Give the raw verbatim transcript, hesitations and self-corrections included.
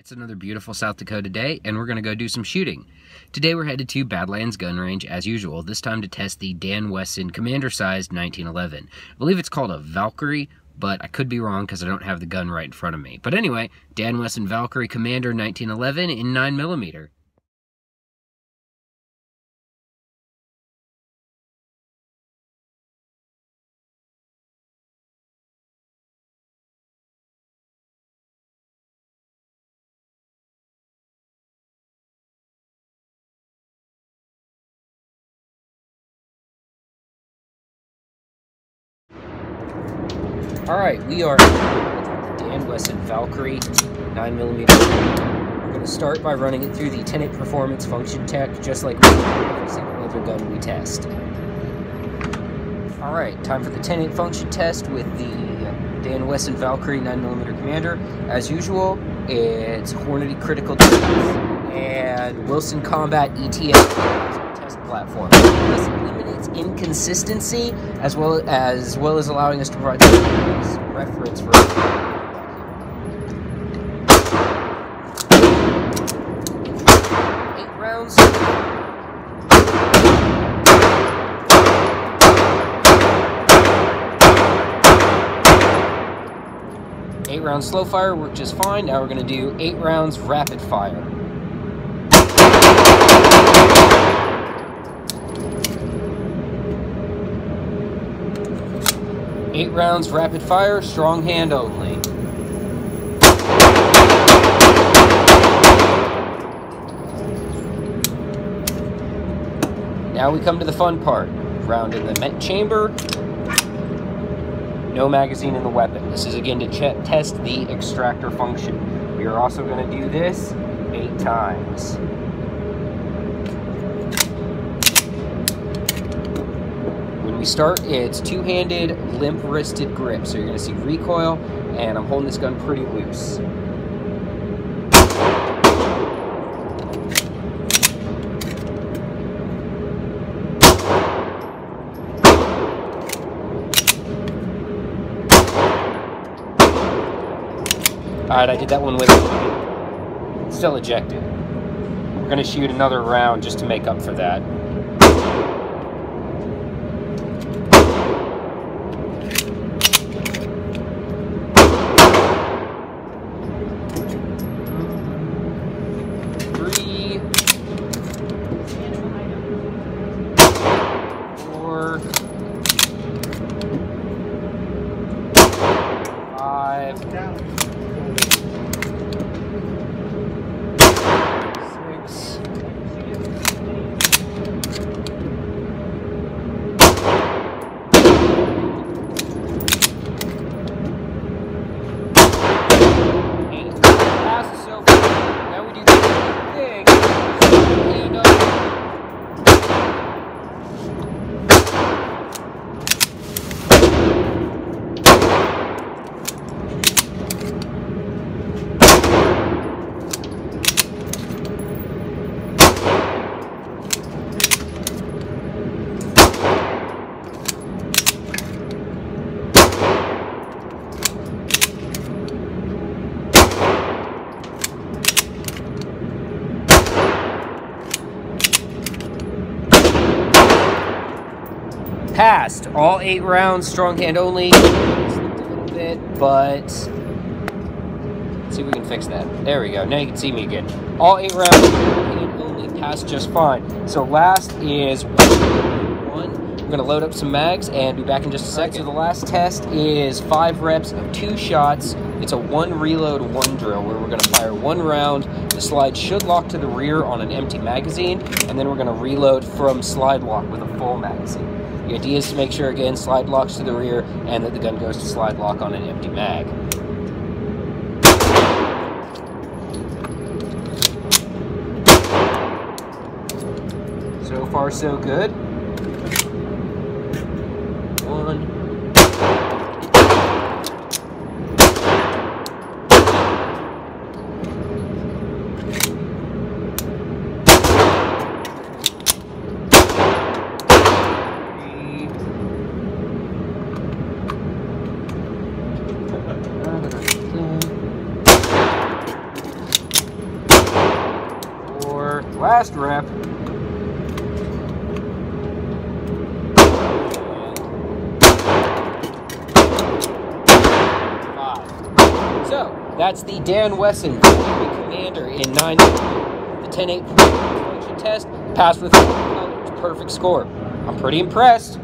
It's another beautiful South Dakota day, and we're going to go do some shooting. Today we're headed to Badlands Gun Range as usual, this time to test the Dan Wesson Commander-sized nineteen eleven. I believe it's called a Valkyrie, but I could be wrong because I don't have the gun right in front of me. But anyway, Dan Wesson Valkyrie Commander nineteen eleven in nine millimeter. Alright, we are at the Dan Wesson Valkyrie nine millimeter. We're going to start by running it through the ten eight Performance function tech, just like we do every single other gun we test. Alright, time for the ten eight function test with the Dan Wesson Valkyrie nine millimeter Commander. As usual, it's Hornady Critical Death and Wilson Combat E T F. Platform. This eliminates inconsistency as well as well as allowing us to provide reference for. Eight rounds. Eight rounds slow fire worked just fine. Now we're going to do eight rounds rapid fire. Eight rounds rapid fire, strong hand only. Now we come to the fun part. Round in the met chamber. No magazine in the weapon. This is again to test the extractor function. We are also going to do this eight times. We start, it's two-handed, limp-wristed grip, so you're going to see recoil, and I'm holding this gun pretty loose. Alright, I did that one with it. Still ejected. We're going to shoot another round just to make up for that. Passed all eight rounds, strong hand only. Slipped a little bit, but let's see if we can fix that. There we go. Now you can see me again. All eight rounds, strong hand only, passed just fine. So last is one. We're gonna load up some mags and be back in just a second. So the last test is five reps of two shots. It's a one reload, one drill where we're gonna fire one round. The slide should lock to the rear on an empty magazine, and then we're gonna reload from slide lock with a full magazine. The idea is to make sure, again, slide locks to the rear and that the gun goes to slide lock on an empty mag. So far, so good. One. last rep. Five. So that's the Dan Wesson Commander in nine millimeter. The ten eight performance function test passed with colors. Perfect score. I'm pretty impressed.